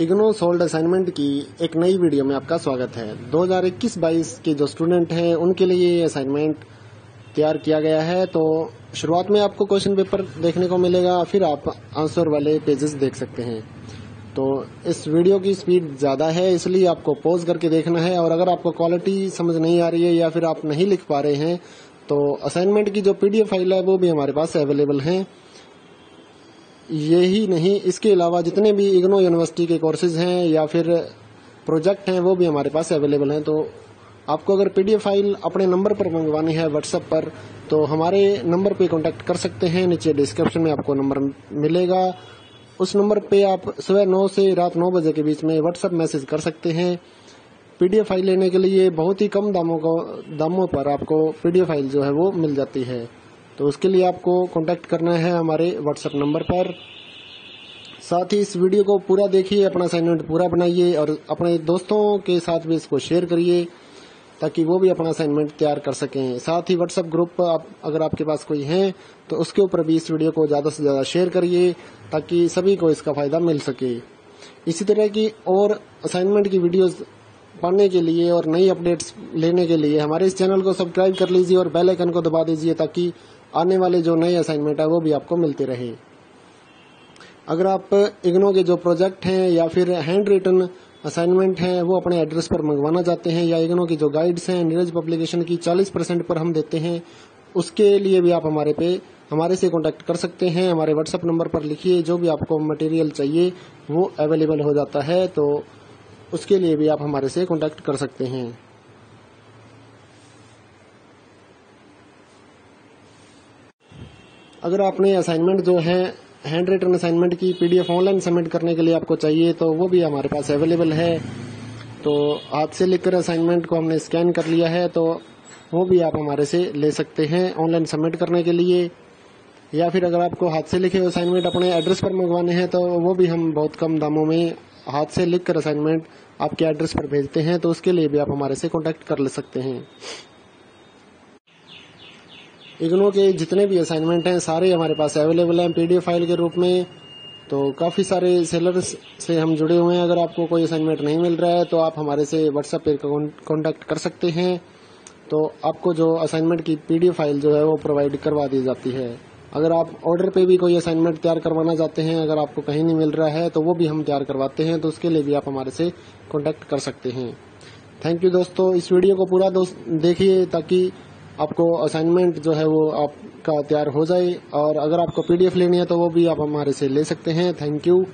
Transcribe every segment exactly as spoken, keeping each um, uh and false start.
IGNOU solved assignment की एक नई वीडियो में आपका स्वागत है। दो हज़ार इक्कीस बाईस के जो स्टूडेंट हैं उनके लिए ये असाइनमेंट तैयार किया गया है। तो शुरुआत में आपको क्वेश्चन पेपर देखने को मिलेगा, फिर आप आंसर वाले पेजेस देख सकते हैं। तो इस वीडियो की स्पीड ज़्यादा है, इसलिए आपको पॉज करके देखना है। और अगर आपको क्वालिटी समझ नहीं आ रही है या फिर आप नहीं लिख पा रहे हैं तो असाइनमेंट की जो पीडीएफ फाइल है वो भी हमारे पास अवेलेबल हैं। यही नहीं, इसके अलावा जितने भी इग्नो यूनिवर्सिटी के कोर्सेज हैं या फिर प्रोजेक्ट हैं वो भी हमारे पास अवेलेबल हैं। तो आपको अगर पीडीएफ फाइल अपने नंबर पर मंगवानी है व्हाट्सएप पर, तो हमारे नंबर पे कांटेक्ट कर सकते हैं। नीचे डिस्क्रिप्शन में आपको नंबर मिलेगा, उस नंबर पे आप सुबह नौ से रात नौ बजे के बीच में व्हाट्सएप मैसेज कर सकते हैं। पीडीएफ फाइल लेने के लिए बहुत ही कम दामों को दामों पर आपको पीडीएफ फाइल जो है वो मिल जाती है। तो उसके लिए आपको कांटेक्ट करना है हमारे व्हाट्सएप नंबर पर। साथ ही इस वीडियो को पूरा देखिए, अपना असाइनमेंट पूरा बनाइए और अपने दोस्तों के साथ भी इसको शेयर करिए ताकि वो भी अपना असाइनमेंट तैयार कर सकें। साथ ही व्हाट्सएप ग्रुप पर आप, अगर आपके पास कोई है तो उसके ऊपर भी इस वीडियो को ज़्यादा से ज़्यादा शेयर करिए ताकि सभी को इसका फ़ायदा मिल सके। इसी तरह की और असाइनमेंट की वीडियोज़ पढ़ने के लिए और नई अपडेट्स लेने के लिए हमारे इस चैनल को सब्सक्राइब कर लीजिए और बेल आइकन को दबा दीजिए ताकि आने वाले जो नए असाइनमेंट है वो भी आपको मिलते रहे। अगर आप इग्नो के जो प्रोजेक्ट हैं या फिर हैंड रिटन असाइनमेंट हैं वो अपने एड्रेस पर मंगवाना चाहते हैं, या इग्नो की जो गाइड्स हैं नीरज पब्लिकेशन की चालीस परसेंट पर हम देते हैं, उसके लिए भी आप हमारे पे हमारे से कांटेक्ट कर सकते हैं। हमारे व्हाट्सएप नंबर पर लिखिए, जो भी आपको मटेरियल चाहिए वो अवेलेबल हो जाता है। तो उसके लिए भी आप हमारे से कांटेक्ट कर सकते हैं। अगर आपने असाइनमेंट जो है हैंड रिटन असाइनमेंट की पीडीएफ ऑनलाइन सबमिट करने के लिए आपको चाहिए तो वो भी हमारे पास अवेलेबल है। तो हाथ से लिखकर असाइनमेंट को हमने स्कैन कर लिया है, तो वो भी आप हमारे से ले सकते हैं ऑनलाइन सबमिट करने के लिए। या फिर अगर आपको हाथ से लिखे असाइनमेंट अपने एड्रेस पर मंगवाने हैं तो वो भी हम बहुत कम दामों में हाथ से लिखकर असाइनमेंट आपके एड्रेस पर भेजते हैं। तो उसके लिए भी आप हमारे से कॉन्टैक्ट कर ले सकते हैं। इग्नो के जितने भी असाइनमेंट हैं सारे हमारे पास अवेलेबल हैं पीडीएफ फाइल के रूप में। तो काफ़ी सारे सेलर्स से हम जुड़े हुए हैं। अगर आपको कोई असाइनमेंट नहीं मिल रहा है तो आप हमारे से व्हाट्सएप पर कॉन्टैक्ट कर सकते हैं। तो आपको जो असाइनमेंट की पीडीएफ फाइल जो है वो प्रोवाइड करवा दी जाती है। अगर आप ऑर्डर पे भी कोई असाइनमेंट तैयार करवाना चाहते हैं, अगर आपको कहीं नहीं मिल रहा है तो वो भी हम तैयार करवाते हैं। तो उसके लिए भी आप हमारे से कॉन्टैक्ट कर सकते हैं। थैंक यू दोस्तों। इस वीडियो को पूरा देखिए ताकि आपको असाइनमेंट जो है वो आपका तैयार हो जाए। और अगर आपको पीडीएफ लेनी है तो वो भी आप हमारे से ले सकते हैं। Thank you.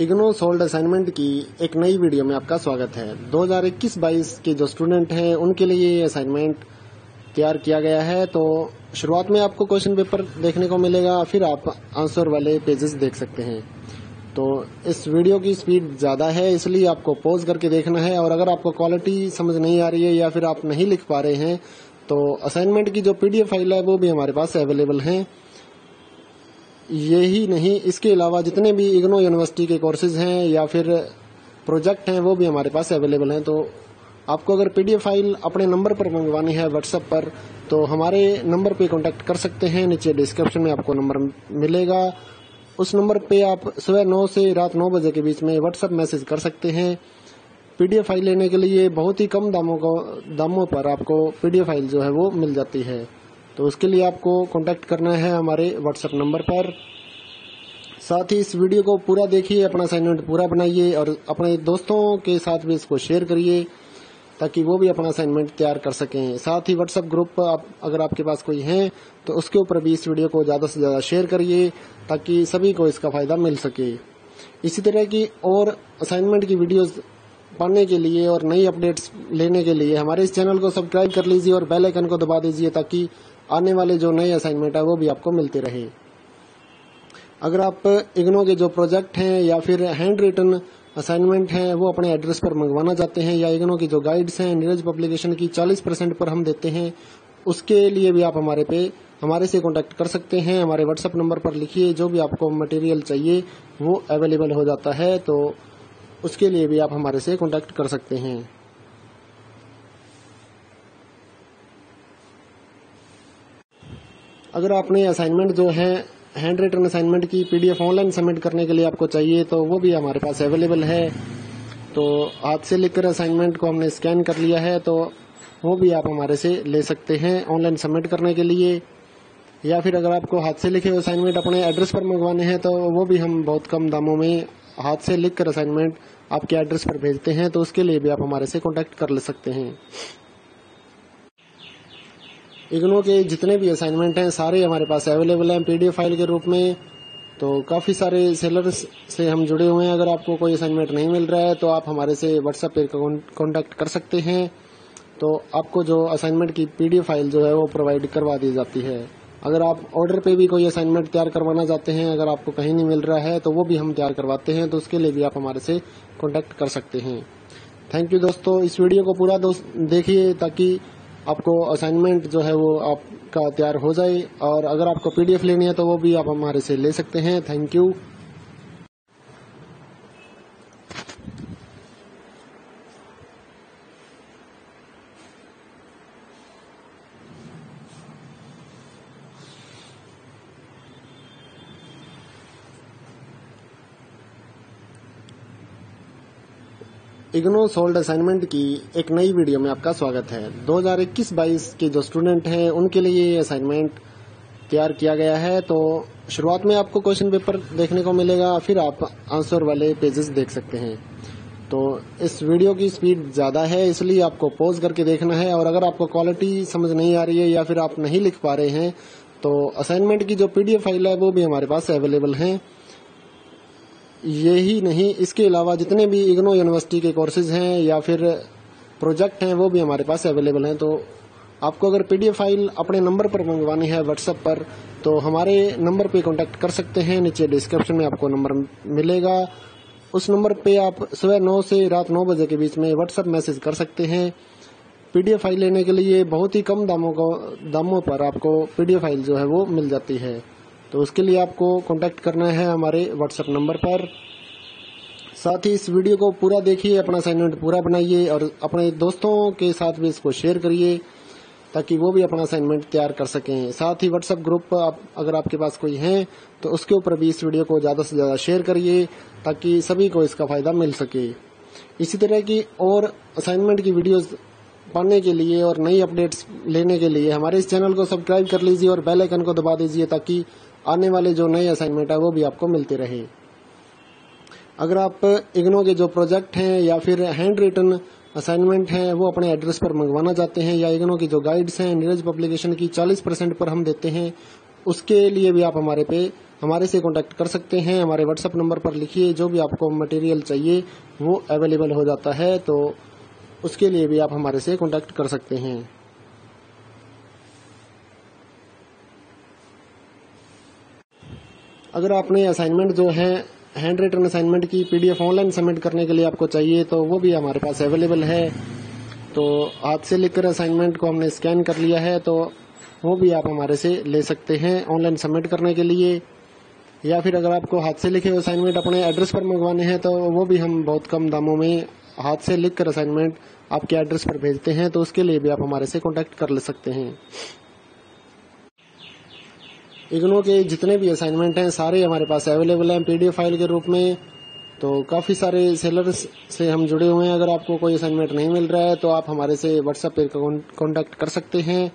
IGNOU solved assignment की एक नई वीडियो में आपका स्वागत है। दो हज़ार इक्कीस बाईस के जो स्टूडेंट हैं उनके लिए ये असाइनमेंट तैयार किया गया है। तो शुरुआत में आपको क्वेश्चन पेपर देखने को मिलेगा, फिर आप आंसर वाले पेजेस देख सकते हैं। तो इस वीडियो की स्पीड ज़्यादा है, इसलिए आपको पॉज करके देखना है। और अगर आपको क्वालिटी समझ नहीं आ रही है या फिर आप नहीं लिख पा रहे हैं तो असाइनमेंट की जो पीडीएफ फाइल है वो भी हमारे पास अवेलेबल हैं। यही नहीं, इसके अलावा जितने भी इग्नो यूनिवर्सिटी के कोर्सेज हैं या फिर प्रोजेक्ट हैं वो भी हमारे पास अवेलेबल हैं। तो आपको अगर पीडीएफ फाइल अपने नंबर पर मंगवानी है व्हाट्सएप पर, तो हमारे नंबर पे कांटेक्ट कर सकते हैं। नीचे डिस्क्रिप्शन में आपको नंबर मिलेगा, उस नंबर पे आप सुबह नौ से रात नौ बजे के बीच में व्हाट्सएप मैसेज कर सकते हैं। पीडीएफ फाइल लेने के लिए बहुत ही कम दामों को दामों पर आपको पीडीएफ फाइल जो है वो मिल जाती है। तो उसके लिए आपको कांटेक्ट करना है हमारे व्हाट्सएप नंबर पर। साथ ही इस वीडियो को पूरा देखिए, अपना असाइनमेंट पूरा बनाइए और अपने दोस्तों के साथ भी इसको शेयर करिए ताकि वो भी अपना असाइनमेंट तैयार कर सकें। साथ ही व्हाट्सएप ग्रुप पर आप, अगर आपके पास कोई है तो उसके ऊपर भी इस वीडियो को ज़्यादा से ज़्यादा शेयर करिए ताकि सभी को इसका फ़ायदा मिल सके। इसी तरह की और असाइनमेंट की वीडियोज़ पढ़ने के लिए और नई अपडेट्स लेने के लिए हमारे इस चैनल को सब्सक्राइब कर लीजिए और बेल आइकन को दबा दीजिए ताकि आने वाले जो नए असाइनमेंट है वो भी आपको मिलते रहे। अगर आप इग्नो के जो प्रोजेक्ट हैं या फिर हैंड रिटन असाइनमेंट हैं वो अपने एड्रेस पर मंगवाना चाहते हैं, या इग्नो की जो गाइड्स हैं नीरज पब्लिकेशन की चालीस परसेंट पर हम देते हैं, उसके लिए भी आप हमारे पे हमारे से कांटेक्ट कर सकते हैं। हमारे व्हाट्सएप नंबर पर लिखिए, जो भी आपको मटेरियल चाहिए वो अवेलेबल हो जाता है, तो उसके लिए भी आप हमारे से कांटेक्ट कर सकते हैं। अगर आपने असाइनमेंट जो है हैंड रिटन असाइनमेंट की पीडीएफ ऑनलाइन सबमिट करने के लिए आपको चाहिए तो वो भी हमारे पास अवेलेबल है। तो हाथ से लिखकर असाइनमेंट को हमने स्कैन कर लिया है, तो वो भी आप हमारे से ले सकते हैं ऑनलाइन सबमिट करने के लिए। या फिर अगर आपको हाथ से लिखे हुए असाइनमेंट अपने एड्रेस पर मंगवाने हैं तो वो भी हम बहुत कम दामों में हाथ से लिखकर असाइनमेंट आपके एड्रेस पर भेजते हैं, तो उसके लिए भी आप हमारे से कॉन्टैक्ट कर ले सकते हैं। इग्नो के जितने भी असाइनमेंट हैं सारे हमारे पास अवेलेबल हैं पीडीएफ फाइल के रूप में। तो काफ़ी सारे सेलर्स से हम जुड़े हुए हैं। अगर आपको कोई असाइनमेंट नहीं मिल रहा है तो आप हमारे से व्हाट्सएप पर कॉन्टैक्ट कर सकते हैं, तो आपको जो असाइनमेंट की पीडीएफ फाइल जो है वो प्रोवाइड करवा दी जाती है। अगर आप ऑर्डर पे भी कोई असाइनमेंट तैयार करवाना चाहते हैं, अगर आपको कहीं नहीं मिल रहा है तो वो भी हम तैयार करवाते हैं, तो उसके लिए भी आप हमारे से कॉन्टैक्ट कर सकते हैं। थैंक यू दोस्तों, इस वीडियो को पूरा देखिए ताकि आपको असाइनमेंट जो है वो आपका तैयार हो जाए, और अगर आपको पीडीएफ लेनी है तो वो भी आप हमारे से ले सकते हैं। Thank you. IGNOU solved assignment की एक नई वीडियो में आपका स्वागत है। दो हज़ार इक्कीस बाईस के जो स्टूडेंट हैं उनके लिए ये असाइनमेंट तैयार किया गया है। तो शुरुआत में आपको क्वेश्चन पेपर देखने को मिलेगा, फिर आप आंसर वाले पेजेस देख सकते हैं। तो इस वीडियो की स्पीड ज़्यादा है, इसलिए आपको पॉज करके देखना है। और अगर आपको क्वालिटी समझ नहीं आ रही है या फिर आप नहीं लिख पा रहे हैं तो असाइनमेंट की जो पीडीएफ फाइल है वो भी हमारे पास अवेलेबल है। यही नहीं, इसके अलावा जितने भी इग्नो यूनिवर्सिटी के कोर्सेज हैं या फिर प्रोजेक्ट हैं वो भी हमारे पास अवेलेबल हैं। तो आपको अगर पीडीएफ फाइल अपने नंबर पर मंगवानी है व्हाट्सएप पर, तो हमारे नंबर पे कांटेक्ट कर सकते हैं। नीचे डिस्क्रिप्शन में आपको नंबर मिलेगा, उस नंबर पे आप सुबह नौ से रात नौ बजे के बीच में व्हाट्सएप मैसेज कर सकते हैं। पीडीएफ फाइल लेने के लिए बहुत ही कम दामों को दामों पर आपको पीडीएफ फाइल जो है वो मिल जाती है, तो उसके लिए आपको कांटेक्ट करना है हमारे व्हाट्सएप नंबर पर। साथ ही इस वीडियो को पूरा देखिए, अपना असाइनमेंट पूरा बनाइए और अपने दोस्तों के साथ भी इसको शेयर करिए ताकि वो भी अपना असाइनमेंट तैयार कर सकें। साथ ही व्हाट्सएप ग्रुप पर आप, अगर आपके पास कोई है तो उसके ऊपर भी इस वीडियो को ज़्यादा से ज़्यादा शेयर करिए ताकि सभी को इसका फ़ायदा मिल सके। इसी तरह की और असाइनमेंट की वीडियोज़ पाने के लिए और नई अपडेट्स लेने के लिए हमारे इस चैनल को सब्सक्राइब कर लीजिए और बेल आइकन को दबा दीजिए ताकि आने वाले जो नए असाइनमेंट है वो भी आपको मिलते रहे। अगर आप इग्नो के जो प्रोजेक्ट हैं या फिर हैंड रिटन असाइनमेंट हैं वो अपने एड्रेस पर मंगवाना चाहते हैं, या इग्नो की जो गाइड्स हैं नीरज पब्लिकेशन की चालीस परसेंट पर हम देते हैं, उसके लिए भी आप हमारे पे हमारे से कांटेक्ट कर सकते हैं। हमारे व्हाट्सएप नंबर पर लिखिए, जो भी आपको मटेरियल चाहिए वो अवेलेबल हो जाता है, तो उसके लिए भी आप हमारे से कांटेक्ट कर सकते हैं। अगर आपने असाइनमेंट जो है हैंड रिटन असाइनमेंट की पीडीएफ ऑनलाइन सबमिट करने के लिए आपको चाहिए तो वो भी हमारे पास अवेलेबल है। तो हाथ से लिखकर असाइनमेंट को हमने स्कैन कर लिया है, तो वो भी आप हमारे से ले सकते हैं ऑनलाइन सबमिट करने के लिए। या फिर अगर आपको हाथ से लिखे हुए असाइनमेंट अपने एड्रेस पर मंगवाने हैं तो वो भी हम बहुत कम दामों में हाथ से लिखकर असाइनमेंट आपके एड्रेस पर भेजते हैं, तो उसके लिए भी आप हमारे से कांटेक्ट कर ले सकते हैं। इग्नो के जितने भी असाइनमेंट हैं सारे हमारे पास अवेलेबल हैं पीडीएफ फाइल के रूप में। तो काफ़ी सारे सेलर्स से हम जुड़े हुए हैं। अगर आपको कोई असाइनमेंट नहीं मिल रहा है तो आप हमारे से व्हाट्सएप पर कांटेक्ट कर सकते हैं,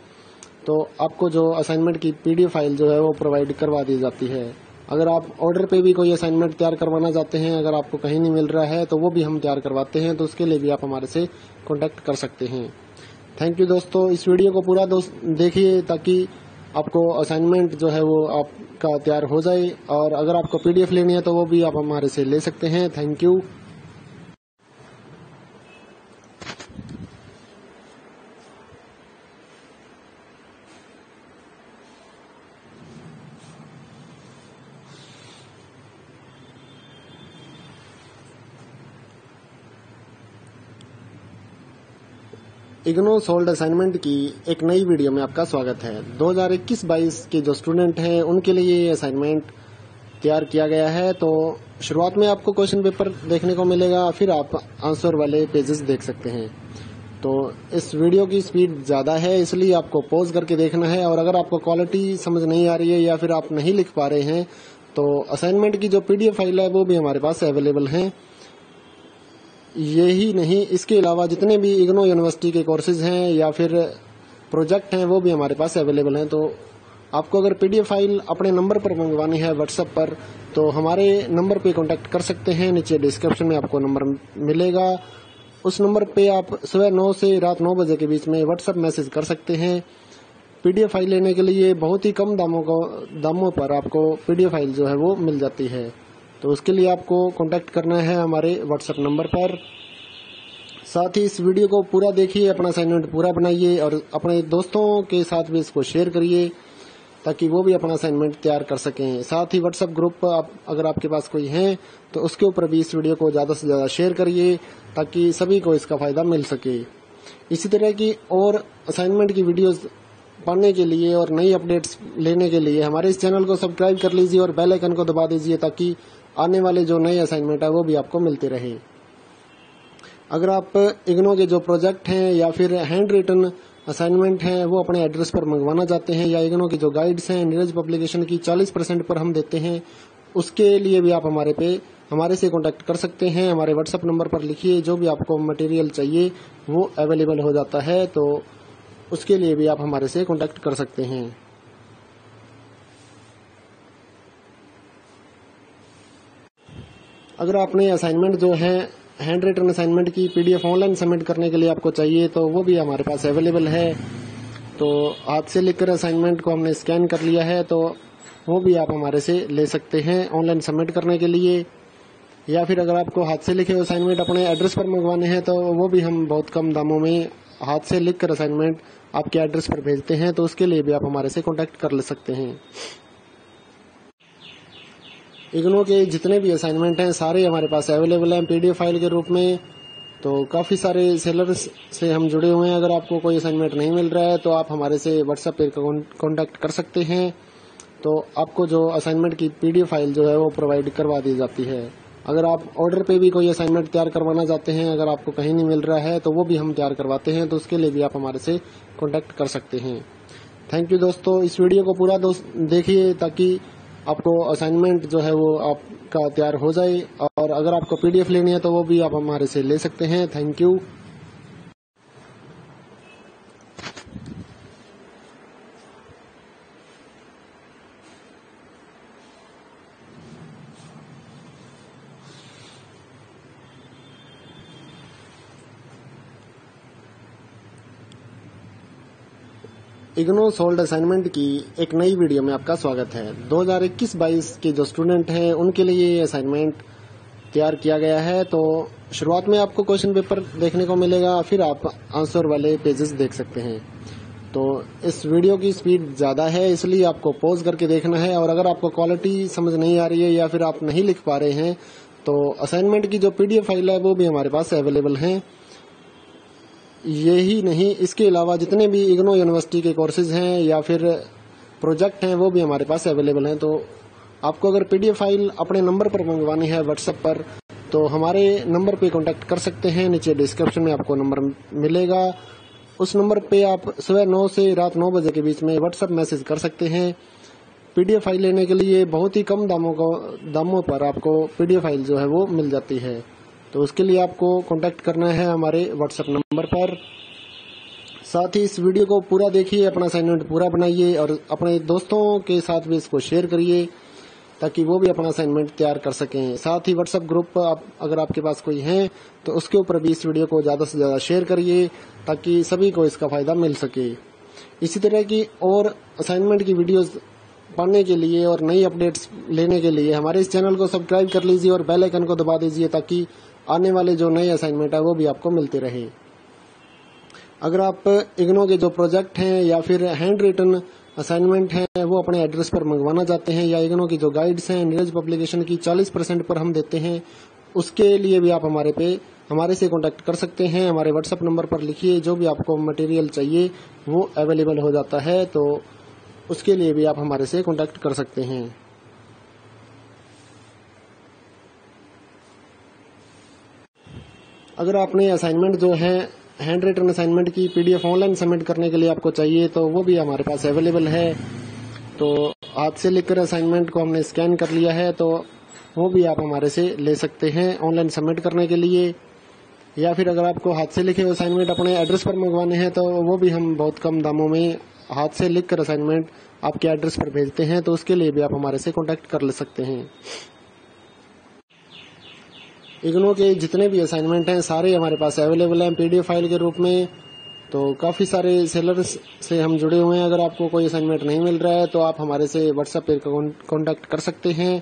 तो आपको जो असाइनमेंट की पीडीएफ फाइल जो है वो प्रोवाइड करवा दी जाती है। अगर आप ऑर्डर पे भी कोई असाइनमेंट तैयार करवाना चाहते हैं, अगर आपको कहीं नहीं मिल रहा है तो वो भी हम तैयार करवाते हैं, तो उसके लिए भी आप हमारे से कांटेक्ट कर सकते हैं। थैंक यू दोस्तों, इस वीडियो को पूरा देखिए ताकि आपको असाइनमेंट जो है वो आपका तैयार हो जाए, और अगर आपको पीडीएफ लेनी है तो वो भी आप हमारे से ले सकते हैं। Thank you. IGNOU solved assignment की एक नई वीडियो में आपका स्वागत है। दो हज़ार इक्कीस बाईस के जो स्टूडेंट हैं उनके लिए ये असाइनमेंट तैयार किया गया है। तो शुरुआत में आपको क्वेश्चन पेपर देखने को मिलेगा, फिर आप आंसर वाले पेजेस देख सकते हैं। तो इस वीडियो की स्पीड ज़्यादा है, इसलिए आपको पॉज करके देखना है। और अगर आपको क्वालिटी समझ नहीं आ रही है या फिर आप नहीं लिख पा रहे हैं तो असाइनमेंट की जो पी डी एफ फाइल है वो भी हमारे पास अवेलेबल हैं। यही नहीं, इसके अलावा जितने भी इग्नो यूनिवर्सिटी के कोर्सेज हैं या फिर प्रोजेक्ट हैं वो भी हमारे पास अवेलेबल हैं। तो आपको अगर पीडीएफ फाइल अपने नंबर पर मंगवानी है व्हाट्सएप पर, तो हमारे नंबर पे कांटेक्ट कर सकते हैं। नीचे डिस्क्रिप्शन में आपको नंबर मिलेगा, उस नंबर पे आप सुबह नौ से रात नौ बजे के बीच में व्हाट्सएप मैसेज कर सकते हैं। पीडीएफ फाइल लेने के लिए बहुत ही कम दामों को दामों पर आपको पीडीएफ फाइल जो है वो मिल जाती है। तो उसके लिए आपको कांटेक्ट करना है हमारे व्हाट्सएप नंबर पर। साथ ही इस वीडियो को पूरा देखिए, अपना असाइनमेंट पूरा बनाइए और अपने दोस्तों के साथ भी इसको शेयर करिए ताकि वो भी अपना असाइनमेंट तैयार कर सकें। साथ ही व्हाट्सएप ग्रुप पर आप, अगर आपके पास कोई है तो उसके ऊपर भी इस वीडियो को ज़्यादा से ज़्यादा शेयर करिए ताकि सभी को इसका फ़ायदा मिल सके। इसी तरह की और असाइनमेंट की वीडियोज़ पाने के लिए और नई अपडेट्स लेने के लिए हमारे इस चैनल को सब्सक्राइब कर लीजिए और बेल आइकन को दबा दीजिए ताकि आने वाले जो नए असाइनमेंट है वो भी आपको मिलते रहे। अगर आप इग्नो के जो प्रोजेक्ट हैं या फिर हैंड रिटन असाइनमेंट हैं वो अपने एड्रेस पर मंगवाना चाहते हैं, या इग्नो की जो गाइड्स हैं नीरज पब्लिकेशन की चालीस परसेंट पर हम देते हैं, उसके लिए भी आप हमारे पे हमारे से कांटेक्ट कर सकते हैं। हमारे व्हाट्सएप नंबर पर लिखिए, जो भी आपको मटेरियल चाहिए वो अवेलेबल हो जाता है। तो उसके लिए भी आप हमारे से कांटेक्ट कर सकते हैं। अगर आपने असाइनमेंट जो है हैंड रिटन असाइनमेंट की पीडीएफ ऑनलाइन सबमिट करने के लिए आपको चाहिए तो वो भी हमारे पास अवेलेबल है। तो हाथ से लिखकर असाइनमेंट को हमने स्कैन कर लिया है, तो वो भी आप हमारे से ले सकते हैं ऑनलाइन सबमिट करने के लिए। या फिर अगर आपको हाथ से लिखे असाइनमेंट अपने एड्रेस पर मंगवाने हैं तो वो भी हम बहुत कम दामों में हाथ से लिखकर असाइनमेंट आपके एड्रेस पर भेजते हैं। तो उसके लिए भी आप हमारे से कॉन्टैक्ट कर ले सकते हैं। इग्नो के जितने भी असाइनमेंट हैं सारे हमारे पास अवेलेबल हैं पीडीएफ फाइल के रूप में। तो काफ़ी सारे सेलर्स से हम जुड़े हुए हैं। अगर आपको कोई असाइनमेंट नहीं मिल रहा है तो आप हमारे से व्हाट्सएप पर कॉन्टैक्ट कर सकते हैं। तो आपको जो असाइनमेंट की पीडीएफ फाइल जो है वो प्रोवाइड करवा दी जाती है। अगर आप ऑर्डर पे भी कोई असाइनमेंट तैयार करवाना चाहते हैं, अगर आपको कहीं नहीं मिल रहा है तो वो भी हम तैयार करवाते हैं। तो उसके लिए भी आप हमारे से कॉन्टैक्ट कर सकते हैं। थैंक यू दोस्तों, इस वीडियो को पूरा देखिए ताकि आपको असाइनमेंट जो है वो आपका तैयार हो जाए। और अगर आपको पीडीएफ लेनी है तो वो भी आप हमारे से ले सकते हैं। Thank you. IGNOU solved assignment की एक नई वीडियो में आपका स्वागत है। दो हज़ार इक्कीस बाईस के जो स्टूडेंट हैं उनके लिए ये असाइनमेंट तैयार किया गया है। तो शुरुआत में आपको क्वेश्चन पेपर देखने को मिलेगा, फिर आप आंसर वाले पेजेस देख सकते हैं। तो इस वीडियो की स्पीड ज़्यादा है, इसलिए आपको पॉज करके देखना है। और अगर आपको क्वालिटी समझ नहीं आ रही है या फिर आप नहीं लिख पा रहे हैं तो असाइनमेंट की जो पीडीएफ फाइल है वो भी हमारे पास अवेलेबल हैं। यही नहीं, इसके अलावा जितने भी इग्नो यूनिवर्सिटी के कोर्सेज हैं या फिर प्रोजेक्ट हैं वो भी हमारे पास अवेलेबल हैं। तो आपको अगर पीडीएफ फाइल अपने नंबर पर मंगवानी है व्हाट्सएप पर, तो हमारे नंबर पे कांटेक्ट कर सकते हैं। नीचे डिस्क्रिप्शन में आपको नंबर मिलेगा, उस नंबर पे आप सुबह नौ से रात नौ बजे के बीच में व्हाट्सएप मैसेज कर सकते हैं। पीडीएफ फाइल लेने के लिए बहुत ही कम दामों को दामों पर आपको पीडीएफ फाइल जो है वो मिल जाती है। तो उसके लिए आपको कांटेक्ट करना है हमारे व्हाट्सएप नंबर पर। साथ ही इस वीडियो को पूरा देखिए, अपना असाइनमेंट पूरा बनाइए और अपने दोस्तों के साथ भी इसको शेयर करिए ताकि वो भी अपना असाइनमेंट तैयार कर सकें। साथ ही व्हाट्सएप ग्रुप पर आप, अगर आपके पास कोई है तो उसके ऊपर भी इस वीडियो को ज़्यादा से ज़्यादा शेयर करिए ताकि सभी को इसका फ़ायदा मिल सके। इसी तरह की और असाइनमेंट की वीडियोज़ पाने के लिए और नई अपडेट्स लेने के लिए हमारे इस चैनल को सब्सक्राइब कर लीजिए और बेल आइकन को दबा दीजिए ताकि आने वाले जो नए असाइनमेंट है वो भी आपको मिलते रहे। अगर आप इग्नो के जो प्रोजेक्ट हैं या फिर हैंड रिटन असाइनमेंट हैं वो अपने एड्रेस पर मंगवाना चाहते हैं, या इग्नो की जो गाइड्स हैं नीरज पब्लिकेशन की चालीस परसेंट पर हम देते हैं, उसके लिए भी आप हमारे पे हमारे से कांटेक्ट कर सकते हैं। हमारे व्हाट्सएप नंबर पर लिखिए, जो भी आपको मटेरियल चाहिए वो अवेलेबल हो जाता है, तो उसके लिए भी आप हमारे से कांटेक्ट कर सकते हैं। अगर आपने असाइनमेंट जो है हैंड रिटन असाइनमेंट की पीडीएफ ऑनलाइन सबमिट करने के लिए आपको चाहिए तो वो भी हमारे पास अवेलेबल है। तो हाथ से लिखकर असाइनमेंट को हमने स्कैन कर लिया है, तो वो भी आप हमारे से ले सकते हैं ऑनलाइन सबमिट करने के लिए। या फिर अगर आपको हाथ से लिखे असाइनमेंट अपने एड्रेस पर मंगवाने हैं तो वो भी हम बहुत कम दामों में हाथ से लिखकर असाइनमेंट आपके एड्रेस पर भेजते हैं, तो उसके लिए भी आप हमारे से कांटेक्ट कर ले सकते हैं। इग्नो के जितने भी असाइनमेंट हैं सारे हमारे पास अवेलेबल हैं पीडीएफ फाइल के रूप में। तो काफ़ी सारे सेलर्स से हम जुड़े हुए हैं। अगर आपको कोई असाइनमेंट नहीं मिल रहा है तो आप हमारे से व्हाट्सएप पर कॉन्टैक्ट कर सकते हैं,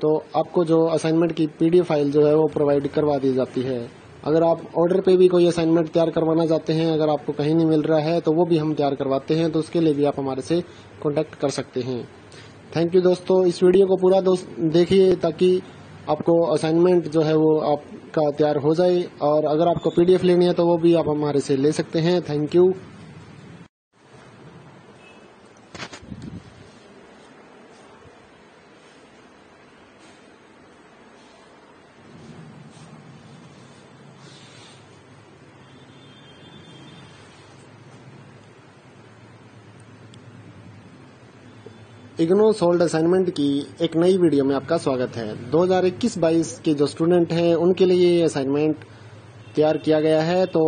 तो आपको जो असाइनमेंट की पीडीएफ फाइल जो है वो प्रोवाइड करवा दी जाती है। अगर आप ऑर्डर पे भी कोई असाइनमेंट तैयार करवाना चाहते हैं, अगर आपको कहीं नहीं मिल रहा है तो वो भी हम तैयार करवाते हैं, तो उसके लिए भी आप हमारे से कांटेक्ट कर सकते हैं। थैंक यू दोस्तों, इस वीडियो को पूरा देखिए ताकि आपको असाइनमेंट जो है वो आपका तैयार हो जाए, और अगर आपको पीडीएफ लेनी है तो वो भी आप हमारे से ले सकते हैं। Thank you. IGNOU solved assignment की एक नई वीडियो में आपका स्वागत है। दो हज़ार इक्कीस बाईस के जो स्टूडेंट हैं उनके लिए ये असाइनमेंट तैयार किया गया है। तो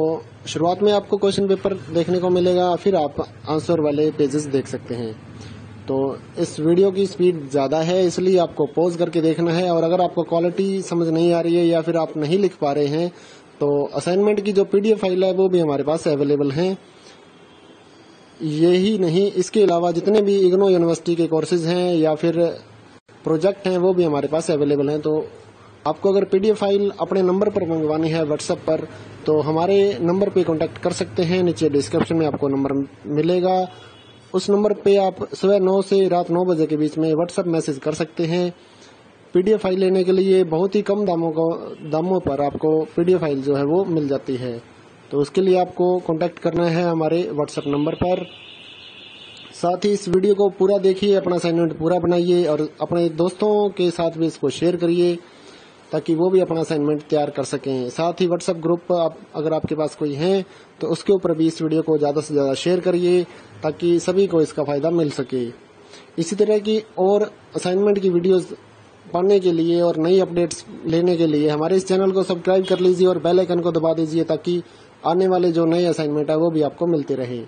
शुरुआत में आपको क्वेश्चन पेपर देखने को मिलेगा, फिर आप आंसर वाले पेजेस देख सकते हैं। तो इस वीडियो की स्पीड ज़्यादा है, इसलिए आपको पॉज करके देखना है। और अगर आपको क्वालिटी समझ नहीं आ रही है या फिर आप नहीं लिख पा रहे हैं तो असाइनमेंट की जो पीडीएफ फाइल है वो भी हमारे पास अवेलेबल हैं। यही नहीं, इसके अलावा जितने भी इग्नो यूनिवर्सिटी के कोर्सेज हैं या फिर प्रोजेक्ट हैं वो भी हमारे पास अवेलेबल हैं। तो आपको अगर पीडीएफ फाइल अपने नंबर पर मंगवानी है व्हाट्सएप पर, तो हमारे नंबर पे कांटेक्ट कर सकते हैं। नीचे डिस्क्रिप्शन में आपको नंबर मिलेगा, उस नंबर पे आप सुबह नौ से रात नौ बजे के बीच में व्हाट्सएप मैसेज कर सकते हैं। पीडीएफ फाइल लेने के लिए बहुत ही कम दामों को दामों पर आपको पीडीएफ फाइल जो है वो मिल जाती है, तो उसके लिए आपको कांटेक्ट करना है हमारे व्हाट्सएप नंबर पर। साथ ही इस वीडियो को पूरा देखिए, अपना असाइनमेंट पूरा बनाइए और अपने दोस्तों के साथ भी इसको शेयर करिए ताकि वो भी अपना असाइनमेंट तैयार कर सकें। साथ ही व्हाट्सएप ग्रुप पर आप, अगर आपके पास कोई है तो उसके ऊपर भी इस वीडियो को ज़्यादा से ज़्यादा शेयर करिए ताकि सभी को इसका फ़ायदा मिल सके। इसी तरह की और असाइनमेंट की वीडियोज़ पढ़ने के लिए और नई अपडेट्स लेने के लिए हमारे इस चैनल को सब्सक्राइब कर लीजिए और बेल आइकन को दबा दीजिए ताकि आने वाले जो नए असाइनमेंट है वो भी आपको मिलते रहे।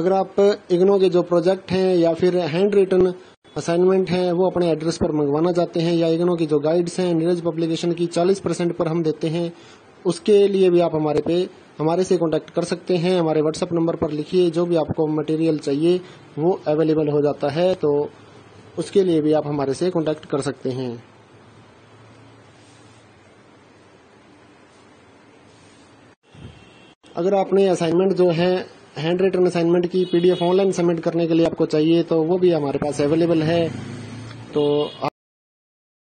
अगर आप इग्नो के जो प्रोजेक्ट हैं या फिर हैंड रिटन असाइनमेंट हैं वो अपने एड्रेस पर मंगवाना चाहते हैं, या इग्नो की जो गाइड्स हैं नीरज पब्लिकेशन की चालीस परसेंट पर हम देते हैं, उसके लिए भी आप हमारे पे हमारे से कांटेक्ट कर सकते हैं। हमारे व्हाट्सएप नंबर पर लिखिए, जो भी आपको मटेरियल चाहिए वो अवेलेबल हो जाता है, तो उसके लिए भी आप हमारे से कांटेक्ट कर सकते हैं। अगर आपने असाइनमेंट जो है हैंड रिटन असाइनमेंट की पीडीएफ ऑनलाइन सबमिट करने के लिए आपको चाहिए तो वो भी हमारे पास अवेलेबल है। तो